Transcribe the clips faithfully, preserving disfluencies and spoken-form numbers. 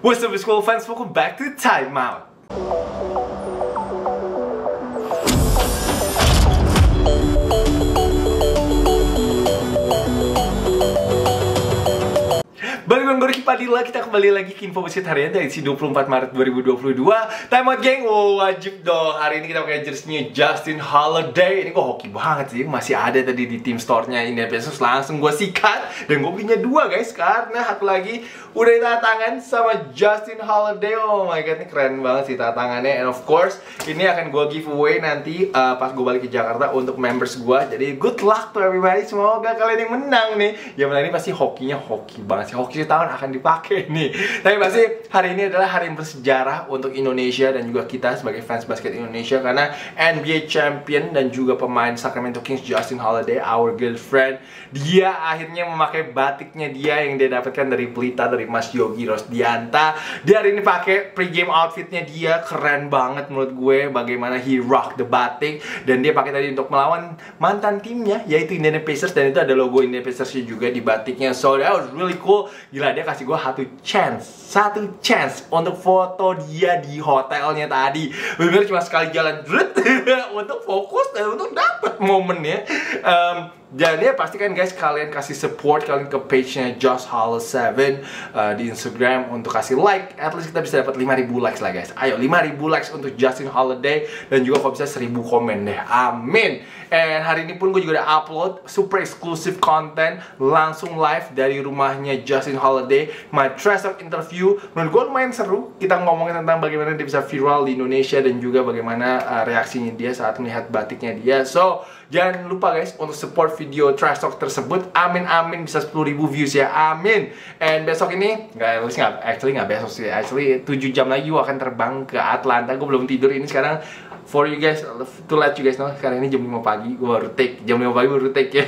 What's up, school fans? Welcome back to Time Out. Balik dengan Gorky Padilla, kita kembali lagi ke info basket harian dari si dua puluh empat Maret dua ribu dua puluh dua. Time Out, geng. Oh, wajib dong. Hari ini kita pakai jersey Justin Holiday. Ini kok hoki banget sih. Masih ada tadi di team store-nya Indiana Pacers. Langsung gue sikat. Dan gue belinya dua, guys. Karena satu lagi udah tanda tangan sama Justin Holiday. Oh my god, ini keren banget sih tanda tangannya. And of course, ini akan gue giveaway nanti uh, pas gue balik ke Jakarta untuk members gue. Jadi good luck to everybody. Semoga kalian yang menang nih. Yang menang ini pasti hokinya hoki banget sih. Hoki tahun akan dipakai nih. Tapi pasti hari ini adalah hari yang bersejarah untuk Indonesia dan juga kita sebagai fans basket Indonesia, karena N B A champion dan juga pemain Sacramento Kings Justin Holiday, our girlfriend, dia akhirnya memakai batiknya dia yang dia dapatkan dari Blita, dari Mas Yogi Rosdianta. Dia hari ini pakai pregame outfitnya dia, keren banget menurut gue bagaimana he rock the batik, dan dia pakai tadi untuk melawan mantan timnya yaitu Indiana Pacers, dan itu ada logo Indiana Pacers juga di batiknya. So that was really cool. Gila, dia kasih gue satu chance Satu chance untuk foto dia di hotelnya tadi. Bener-bener cuma sekali jalan untuk fokus dan untuk dapet momennya. um, Dan ya pastikan guys, kalian kasih support kalian ke page-nya Josh Hall seven uh, di Instagram untuk kasih like. At least kita bisa dapat lima ribu likes lah guys. Ayo lima ribu likes untuk Justin Holiday. Dan juga kalau bisa seribu komen deh. Amin. And hari ini pun gue juga udah upload super exclusive content langsung live dari rumahnya Justin Holiday, my TrashTalk interview. Menurut gue lumayan seru. Kita ngomongin tentang bagaimana dia bisa viral di Indonesia dan juga bagaimana uh, reaksinya dia saat melihat batiknya dia. So jangan lupa guys untuk support video Trash Talk tersebut. Amin, amin bisa sepuluh ribu views ya, amin. And besok ini, nggak, actually nggak besok sih, actually tujuh jam lagi gue akan terbang ke Atlanta. Gue belum tidur ini sekarang. For you guys, to let you guys know, sekarang ini jam lima pagi, gue baru take. Jam lima pagi baru take ya.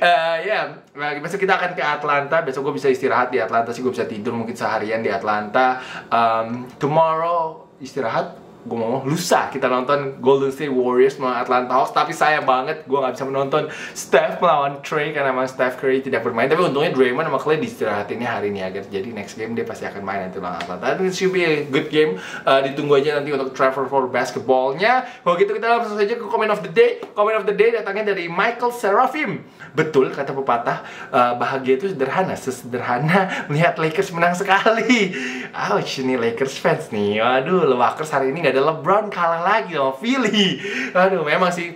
uh, Ya, yeah. Besok kita akan ke Atlanta. Besok gue bisa istirahat di Atlanta sih, gue bisa tidur mungkin seharian di Atlanta. um, Tomorrow, istirahat. Gue mau lusa kita nonton Golden State Warriors melawan Atlanta Hawks. Tapi sayang banget gue gak bisa menonton Steph melawan Trey karena memang Steph Curry tidak bermain. Tapi untungnya Draymond sama Clay diistirahatinnya hari ini agar jadi next game dia pasti akan main nanti melawan Atlanta. Tapi it should be a good game. uh, Ditunggu aja nanti untuk Trevor for basketballnya. Kalau gitu kita langsung saja ke comment of the day. Comment of the day datangnya dari Michael Serafim. Betul kata pepatah, uh, bahagia itu sederhana. Sesederhana melihat Lakers menang sekali. Ouch, ini Lakers fans nih. Waduh, Lakers hari ini gak ada LeBron, kalah lagi sama Philly. Aduh, memang sih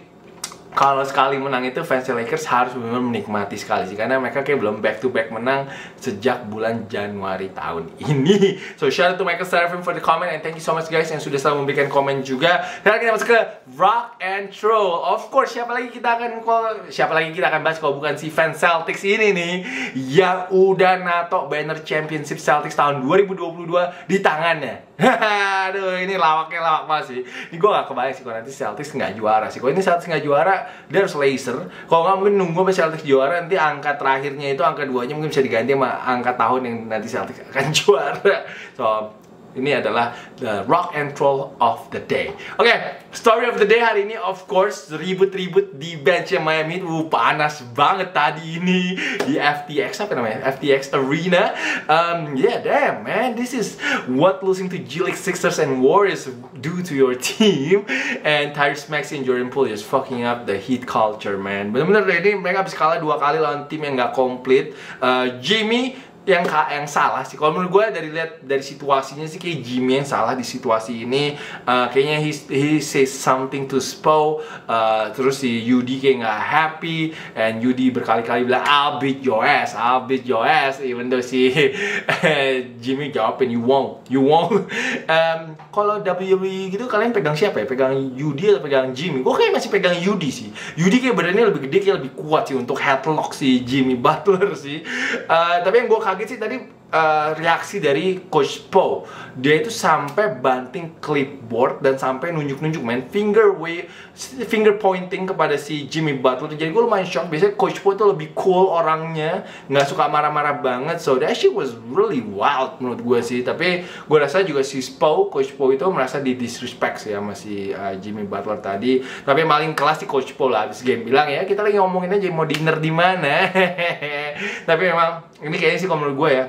kalau sekali menang itu fans Lakers harus benar-benar menikmati sekali sih, karena mereka kayak belum back to back menang sejak bulan Januari tahun ini. So shout out to Michael Serafim for the comment, and thank you so much guys yang sudah selalu memberikan komen juga. Sekarang kita masuk ke Rock and Troll. Of course, siapa lagi kita akan call, siapa lagi kita akan bahas kalau bukan si fans Celtics ini nih yang udah nato banner championship Celtics tahun dua ribu dua puluh dua di tangannya. Aduh, ini lawaknya lawak banget sih. Ini gue gak kebayang sih kalau nanti Celtics nggak juara sih. Kalau ini Celtics nggak juara, dia harus laser. Kalau nggak mungkin nunggu sampai Celtics juara, nanti angka terakhirnya itu angka duanya mungkin bisa diganti sama angka tahun yang nanti Celtics akan juara. So ini adalah the rock and roll of the day. Oke, okay, story of the day hari ini of course ribut-ribut di bench Miami. Uh, panas banget tadi ini di F T X, apa namanya? F T X Arena. Um, yeah, damn man, this is what losing to G League Sixers and Warriors do to your team. And Tyrese Maxey and Jordan Poole just fucking up the Heat culture, man. Bener-bener ini mereka habis kalah dua kali lawan tim yang nggak komplit. Uh, Jimmy yang yang salah sih kalau menurut gue, dari lihat dari situasinya sih kayak Jimmy yang salah di situasi ini. Uh, kayaknya he, he says something to Spo, uh, terus si U D kayak nggak happy, and U D berkali-kali bilang I'll beat your ass, I'll beat your ass, even though si Jimmy jawabin you won't, you won't. Um, kalau W W E gitu kalian pegang siapa ya? Pegang U D atau pegang Jimmy? Gue kayak masih pegang U D sih. U D kayak badannya lebih gede, kayak lebih kuat sih untuk headlock si Jimmy Butler sih. Uh, tapi yang gue kaget sih tadi uh, reaksi dari Coach Spo. Dia itu sampai banting clipboard dan sampai nunjuk-nunjuk, main finger way, finger pointing kepada si Jimmy Butler. Jadi gue lumayan shock. Biasanya Coach Spo itu lebih cool orangnya, nggak suka marah-marah banget. So that shit was really wild menurut gue sih. Tapi gue rasa juga si Spo, Coach Spo itu merasa di disrespect sih sama si uh, Jimmy Butler tadi. Tapi paling kelas si Coach Spo lah abis game bilang ya kita lagi ngomongin aja mau dinner di mana. Tapi memang ini kayaknya sih kalau menurut gue ya,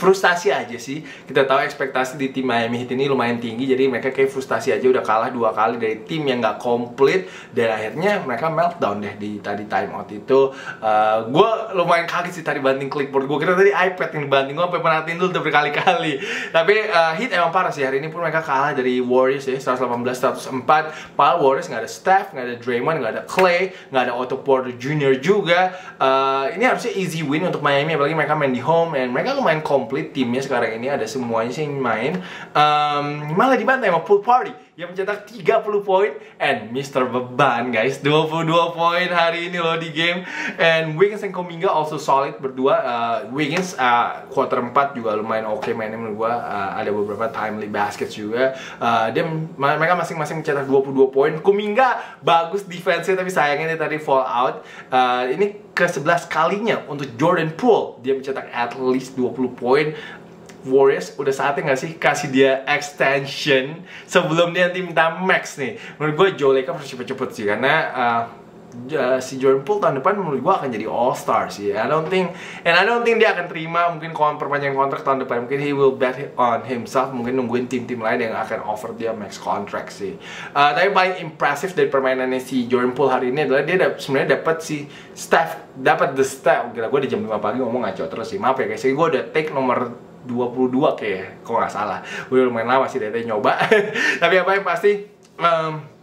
frustasi aja sih. Kita tahu ekspektasi di tim Miami Heat ini lumayan tinggi, jadi mereka kayak frustasi aja, udah kalah dua kali dari tim yang nggak komplit, dan akhirnya mereka meltdown deh di tadi timeout itu. Uh, gue lumayan kaget sih tadi banting clipboard, gue kira tadi iPad yang dibanting, gue sampai perhatiin dulu tuh berkali-kali. Tapi uh, Heat emang parah sih, hari ini pun mereka kalah dari Warriors ya, seratus delapan belas seratus empat. Padahal Warriors nggak ada Steph, nggak ada Draymond, nggak ada Clay, nggak ada Otto Porter Junior juga. Uh, ini harusnya easy win untuk Miami, apalagi mereka main di home, dan mereka lumayan komplit timnya sekarang ini, ada semuanya sih yang main. Um, malah dibantai sama Pool Party yang mencetak tiga puluh poin, and mister Beban guys, dua puluh dua poin hari ini loh di game. And Wiggins dan Kuminga also solid berdua. uh, Wiggins uh, quarter empat juga lumayan oke okay mainnya menurut gua, uh, ada beberapa timely baskets juga. uh, dia, mereka masing-masing mencetak dua puluh dua poin. Kuminga bagus defense-nya, tapi sayangnya dia tadi fall out. uh, ini ke sebelas kalinya untuk Jordan Poole dia mencetak at least dua puluh poin. Warriors udah saatnya gak sih kasih dia extension sebelum dia nanti minta max nih. Menurut gue Joe Lacob harus cepet-cepet sih, karena uh, Uh, si Jordan Poole tahun depan menurut gue akan jadi All Star sih. I don't think, and I don't think dia akan terima mungkin kalau perpanjang kontrak tahun depan. Mungkin he will bet on himself, mungkin nungguin tim-tim lain yang akan offer dia max contract sih. uh, Tapi paling impressive dari permainannya si Jordan Poole hari ini adalah dia da sebenarnya dapat si Steph, dapat the Steph. Gila, gue di jam lima pagi ngomong ngaco terus sih, maaf ya guys, jadi gue udah take nomor dua puluh dua kayak, kalau nggak salah. Udah lumayan lama sih dari nyoba. Tapi apa yang pasti um,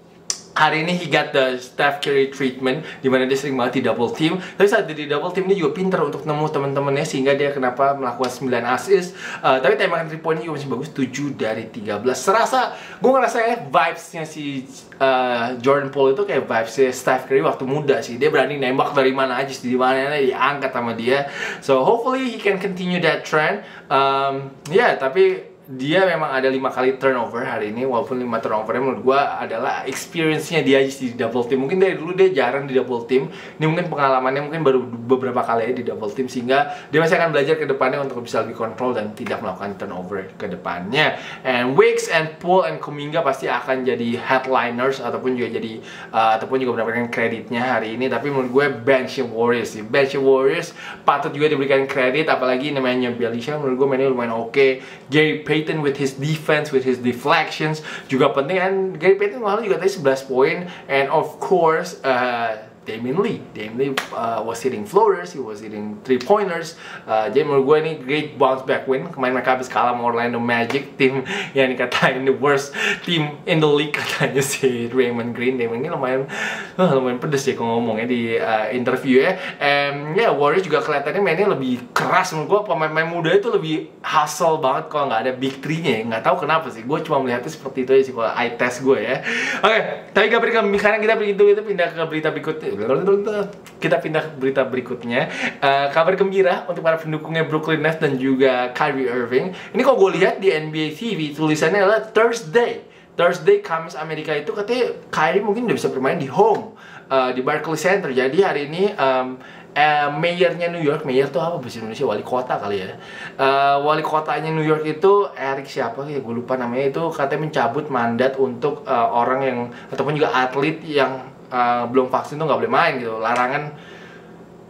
hari ini he got the Steph Curry treatment, dimana dia sering banget di double team. Tapi saat di double team dia juga pintar untuk nemu teman-temannya, sehingga dia kenapa melakukan sembilan assist. uh, Tapi tembakan three point juga masih bagus, tujuh dari tiga belas. Serasa, gue ngerasa kayak vibes-nya si uh, Jordan Poole itu kayak vibes-nya Steph Curry waktu muda sih. Dia berani nembak dari mana aja, di mana-mana diangkat sama dia. So hopefully he can continue that trend. um, Ya, yeah, tapi dia memang ada lima kali turnover hari ini, walaupun lima turnovernya menurut gue adalah experience-nya dia di double team. Mungkin dari dulu dia jarang di double team, ini mungkin pengalamannya mungkin baru beberapa kali di double team, sehingga dia masih akan belajar ke depannya untuk bisa lebih kontrol dan tidak melakukan turnover ke depannya. And Wiggs and Poole and Kuminga pasti akan jadi headliners, ataupun juga jadi uh, ataupun juga mendapatkan kreditnya hari ini. Tapi menurut gue bench Warriors sih, bench Warriors patut juga diberikan kredit, apalagi namanya Belisha menurut gue mainnya lumayan oke okay. Gary Payton with his defense, with his deflections juga penting, and Gary Payton malah juga tadi sebelas poin, and of course uh, Damian Lee, Damian Lee uh, was hitting floaters, he was hitting three pointers. uh, Jadi menurut gue ini great bounce back win. Kemarin mereka habis kalah sama Orlando Magic, tim yang dikatain the worst team in the league katanya si Draymond Green. Draymond Green lumayan uh, lumayan pedes ya kalau ngomongnya di uh, interview ya. And ya yeah, Warriors juga kelihatannya mainnya lebih keras. Menurut gue pemain-pemain muda itu lebih hustle banget kalau nggak ada big three-nya ya. Nggak tahu kenapa sih, gue cuma melihatnya seperti itu aja sih kalau eye test gue ya. Oke, okay, tapi sekarang kita pindah ke berita berikutnya. Kita pindah ke berita berikutnya. uh, Kabar gembira untuk para pendukungnya Brooklyn Nets dan juga Kyrie Irving. Ini kalau gue lihat di N B A T V tulisannya adalah Thursday, Thursday Kamis Amerika itu katanya Kyrie mungkin udah bisa bermain di home, uh, di Barclays Center. Jadi hari ini um, Uh, mayornya New York, mayor tuh apa bahasa Indonesia, wali kota kali ya. uh, Wali kotanya New York itu Eric siapa ya, gue lupa namanya, itu katanya mencabut mandat untuk uh, orang yang, ataupun juga atlet yang uh, belum vaksin tuh nggak boleh main gitu. Larangan,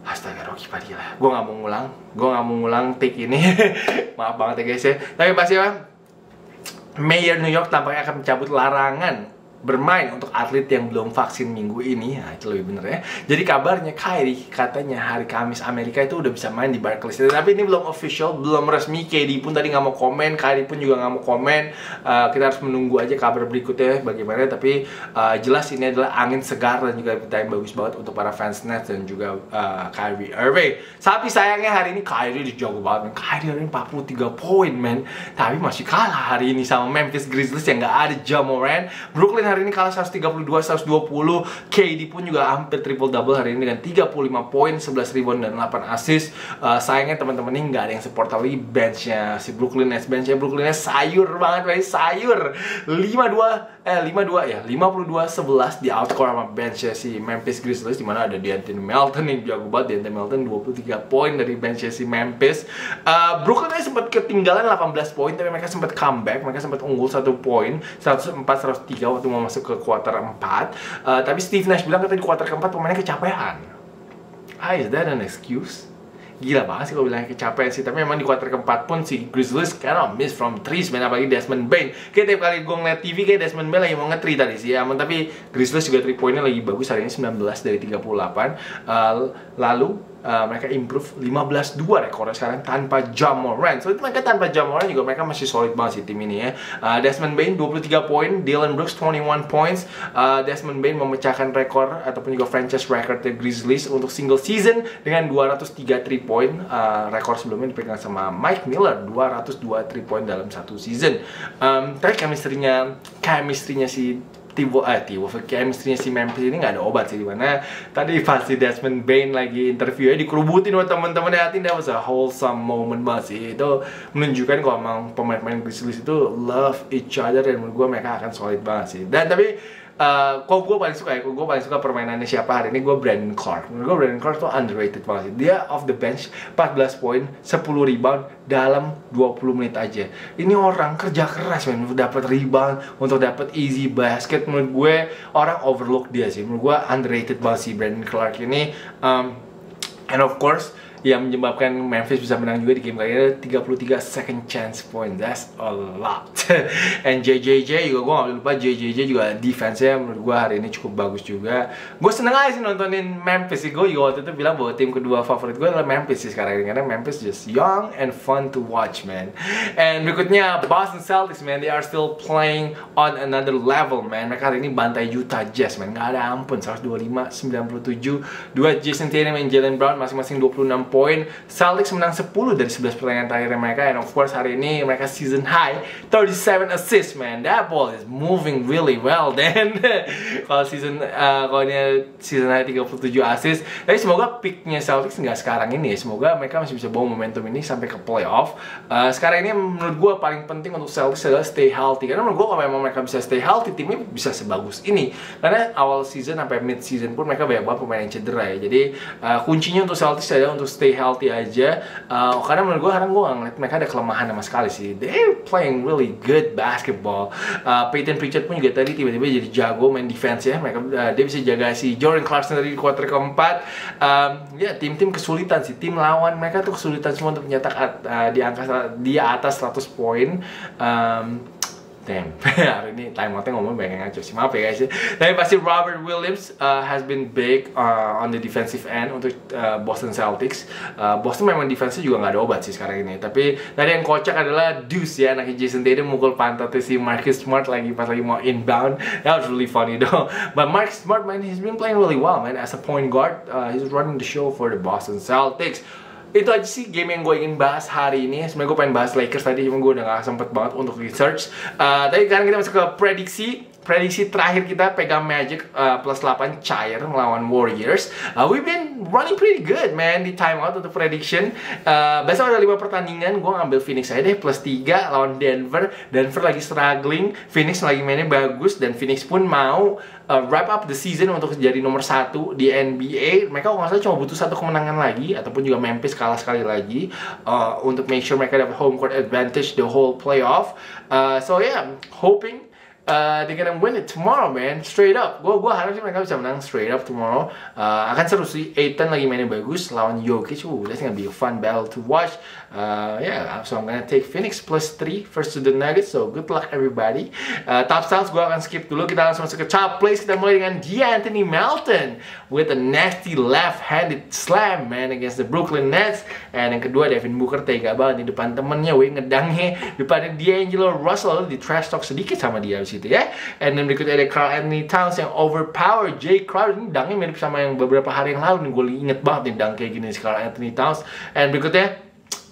astaga Rocky Padilla, gue nggak mau ngulang, gue nggak mau ngulang tik ini. Maaf banget ya guys ya. Tapi pasti apa, mayor New York tampaknya akan mencabut larangan bermain untuk atlet yang belum vaksin minggu ini. Nah, itu lebih bener ya. Jadi kabarnya Kyrie katanya hari Kamis Amerika itu udah bisa main di Barclays. Tapi ini belum official, belum resmi. K D pun tadi nggak mau komen, Kyrie pun juga nggak mau komen. uh, Kita harus menunggu aja kabar berikutnya bagaimana. Tapi uh, jelas ini adalah angin segar dan juga berita yang bagus banget untuk para fans Nets dan juga uh, Kyrie Irving. Tapi sayangnya hari ini Kyrie dijago banget, man. Kyrie Irving empat puluh tiga poin man, tapi masih kalah hari ini sama Memphis Grizzlies yang nggak ada Ja Morant. Brooklyn hari ini kalah seratus tiga puluh dua seratus dua puluh. K D pun juga hampir triple-double hari ini dengan tiga puluh lima poin, sebelas rebound, dan delapan assist. uh, Sayangnya teman-teman ini nggak ada yang support lagi benchnya si Brooklyn Nets. Benchnya Brooklyn Nets sayur banget, man. Sayur lima puluh dua, eh lima puluh dua ya, lima puluh dua sebelas di outscore sama benchnya si Memphis Grizzlies, dimana ada Deontay Melton yang jago banget. Deontay Melton dua puluh tiga poin dari benchnya si Memphis. uh, Brooklyn Nets sempat ketinggalan delapan belas poin, tapi mereka sempat comeback, mereka sempat unggul satu poin, seratus empat seratus tiga waktu mau masuk ke quarter empat. uh, Tapi Steve Nash bilang katanya di quarter keempat pemainnya kecapean. Ah, is that an excuse? gila banget sih kalau bilang kecapean sih. Tapi memang di kuarter keempat pun si Grizzlies cannot miss from threes, man. Apalagi Desmond Bane. Kayak tiap kali gue ngeliat T V kayak Desmond Bane lagi mau nge-three tadi sih ya. Tapi Grizzlies juga three pointnya lagi bagus hari ini, sembilan belas dari tiga puluh delapan. uh, Lalu Uh, mereka improve lima belas dua rekornya sekarang tanpa Ja Morant. So itu mereka tanpa Ja Morant juga mereka masih solid banget sih tim ini ya. uh, Desmond Bane dua puluh tiga poin, Dylan Brooks dua puluh satu points. uh, Desmond Bane memecahkan rekor ataupun juga franchise record the Grizzlies untuk single season dengan dua ratus tiga three point. uh, Rekor sebelumnya dipegang sama Mike Miller, dua ratus dua three point dalam satu season. um, Tapi chemistry-nya Chemistry-nya si Tivo, eh Tivo, chemistry-nya si Memphis ini nggak ada obat sih. Dimana tadi pasti Desmond Bane lagi interviewnya dikerubutin sama teman-teman. Ya hati, that was a wholesome moment banget sih. Itu menunjukkan kalau emang pemain-pemain Grizzlies itu love each other, dan menurut gue mereka akan solid banget sih. Dan tapi Uh, kok gue paling suka ya, kok gue paling suka permainannya siapa hari ini, gue Brandon Clarke. Menurut gue Brandon Clarke tuh underrated banget sih. Dia off the bench, empat belas poin, sepuluh rebound dalam dua puluh menit aja. Ini orang kerja keras, men, untuk dapat rebound, untuk dapat easy basket. Menurut gue orang overlook dia sih. Menurut gue underrated banget sih Brandon Clarke ini. um, And of course yang menyebabkan Memphis bisa menang juga di game kali ini, tiga puluh tiga second chance points, that's a lot. And J J J juga, gue gak boleh lupa, J J J juga defense-nya menurut gue hari ini cukup bagus juga. Gue seneng aja sih nontonin Memphis sih. Gue juga waktu itu bilang bahwa tim kedua favorit gue adalah Memphis sih sekarang ini, karena Memphis just young and fun to watch, man. And berikutnya Boston Celtics, man, they are still playing on another level, man. Mereka hari ini bantai Utah Jazz, man, gak ada ampun, seratus dua puluh lima sembilan puluh tujuh. Dua Jason Tatum dan Jaylen Brown masing-masing dua puluh enam poin. Celtics menang sepuluh dari sebelas pertandingan terakhir mereka, and of course hari ini mereka season high thirty-seven assists, man. That ball is moving really well then. Kalau season uh, kalau ini season high tiga puluh tujuh assist. Tapi semoga peaknya Celtics nggak sekarang ini ya. Semoga mereka masih bisa bawa momentum ini sampai ke playoff. Uh, sekarang ini menurut gue paling penting untuk Celtics adalah stay healthy, karena menurut gue kalau memang mereka bisa stay healthy, timnya bisa sebagus ini. Karena awal season sampai mid season pun mereka banyak banget pemain yang cedera ya. Jadi uh, kuncinya untuk Celtics adalah untuk stay healthy aja. uh, Karena menurut gue, sekarang gue gak ngeliat mereka ada kelemahan sama sekali sih. They're playing really good basketball. uh, Peyton Pritchard pun juga tadi tiba-tiba jadi jago main defense ya. Mereka, uh, dia bisa jaga si Jordan Clarkson dari quarter keempat. um, Ya, yeah, tim-tim kesulitan sih. Tim lawan mereka tuh kesulitan semua untuk mencetak uh, di angka di atas seratus poin. Um, Damn, hari ini timeoutnya ngomong banyak yang ngaco sih, maaf ya guys ya. Tapi pasti Robert Williams uh, has been big uh, on the defensive end untuk uh, Boston Celtics. uh, Boston memang defense juga nggak ada obat sih sekarang ini. Tapi tadi yang kocak adalah Deuce ya, anaknya Jason Tatum mukul pantatnya si Marcus Smart lagi pas lagi mau inbound. That was really funny though. But Marcus Smart, man, he's been playing really well, man. As a point guard, uh, he's running the show for the Boston Celtics. Itu aja sih game yang gue ingin bahas hari ini. Sebenarnya gue pengen bahas Lakers tadi, cuma gue udah gak sempet banget untuk research. uh, Tapi sekarang kita masuk ke prediksi. Prediksi terakhir kita pegang Magic uh, plus delapan cair melawan Warriors. uh, We've been running pretty good, man, di timeout untuk prediction. uh, Besok ada lima pertandingan, gue ngambil Phoenix aja deh plus tiga lawan Denver. Denver lagi struggling, Phoenix lagi mainnya bagus, dan Phoenix pun mau Uh, wrap up the season untuk jadi nomor satu di N B A. Mereka kalau nggak salah cuma butuh satu kemenangan lagi, ataupun juga Memphis kalah sekali lagi, uh, untuk make sure mereka dapat home court advantage the whole playoff. uh, So yeah, hoping Uh, they're gonna win it tomorrow, man. Straight up, Gue gua harap sih mereka bisa menang straight up tomorrow. uh, Akan seru sih. Aiton lagi mainnya bagus lawan Jokic. Ooh, that's gonna be a fun battle to watch. uh, Yeah, so I'm gonna take Phoenix plus three first to the Nuggets. So good luck everybody. uh, Top styles gue akan skip dulu. Kita langsung masuk ke top plays. Kita mulai dengan D'Anthony Melton with a nasty left-handed slam, man, against the Brooklyn Nets. And yang kedua, Devin Booker tega banget di depan temennya, weh, ngedangnya depannya D'Angelo Russell. Di trash talk sedikit sama dia abis gitu ya. And then berikutnya ada Karl-Anthony Towns yang overpower Jay Crowder. Ini dangnya mirip sama yang beberapa hari yang lalu nih, gue inget banget nih dang kayak gini si Karl-Anthony Towns. And berikutnya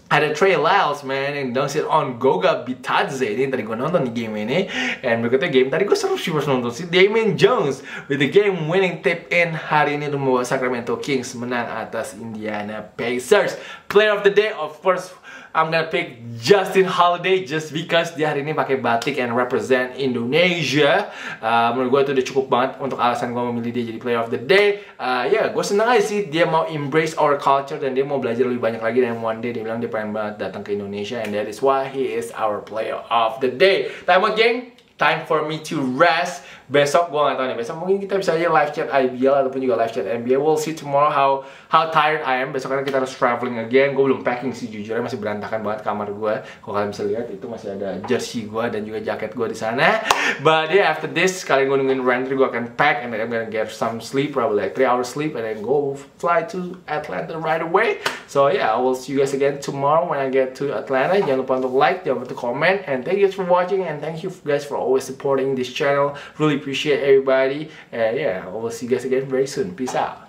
ada Trey Lyles, man, yang dunks it on Goga Bitadze. Ini tadi gue nonton di game ini. And berikutnya game tadi gue seru sih pas nonton sih, Damian Jones with the game winning tip in hari ini untuk membawa Sacramento Kings menang atas Indiana Pacers. Player of the day, of course I'm gonna pick Justin Holiday, just because dia hari ini pakai batik and represent Indonesia. uh, Menurut gue itu udah cukup banget untuk alasan gue memilih dia jadi player of the day. uh, Ya, yeah, gue seneng aja sih dia mau embrace our culture, dan dia mau belajar lebih banyak lagi. Dan one day dia bilang dia pengen banget datang ke Indonesia, and that is why he is our player of the day. Time out, geng. time for me to rest. Besok gue gak tau nih, besok mungkin kita bisa aja live chat I B L ataupun juga live chat N B A. We'll see tomorrow how how tired I am. Besok karena kita harus traveling again. Gue belum packing sih, jujurnya masih berantakan banget kamar gue. Kalau kalian bisa lihat itu masih ada jersey gue dan juga jaket gue di sana. But yeah, after this kalian gue nungguin Randri, gue akan pack and then I'm gonna get some sleep, probably like three hours sleep and then go fly to Atlanta right away. So yeah, I will see you guys again tomorrow when I get to Atlanta. Jangan lupa untuk like, jangan lupa untuk comment, and thank you guys for watching and thank you guys for always supporting this channel. Really appreciate everybody, and yeah, I will see you guys again very soon. Peace out.